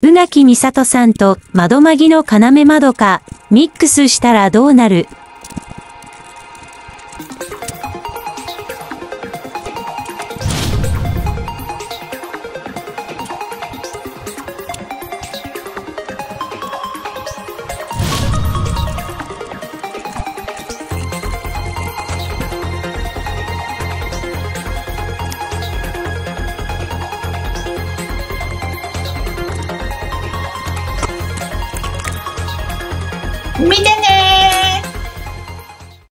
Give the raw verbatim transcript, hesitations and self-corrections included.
宇垣美里さんと窓まぎの要まどか、ミックスしたらどうなる？見て